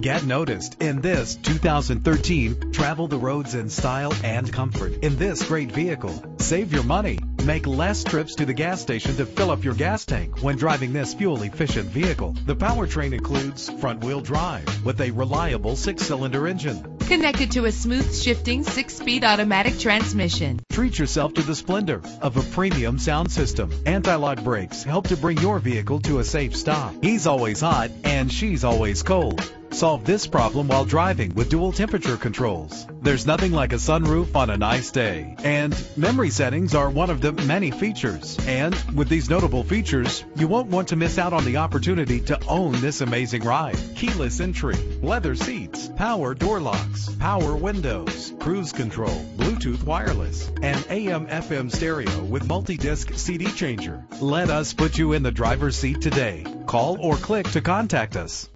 Get noticed in this 2013. Travel the roads in style and comfort in this great vehicle. Save your money. Make less trips to the gas station to fill up your gas tank when driving this fuel-efficient vehicle. The powertrain includes front-wheel drive with a reliable 6-cylinder engine, connected to a smooth shifting 6-speed automatic transmission. Treat yourself to the splendor of a premium sound system. Anti-lock brakes help to bring your vehicle to a safe stop. He's always hot and she's always cold. Solve this problem while driving with dual temperature controls. There's nothing like a sunroof on a nice day, and memory settings are one of the many features. And with these notable features, you won't want to miss out on the opportunity to own this amazing ride. Keyless entry, leather seats, power door locks, power windows, cruise control, Bluetooth wireless, and AM/FM stereo with multi-disc CD changer. Let us put you in the driver's seat today. Call or click to contact us.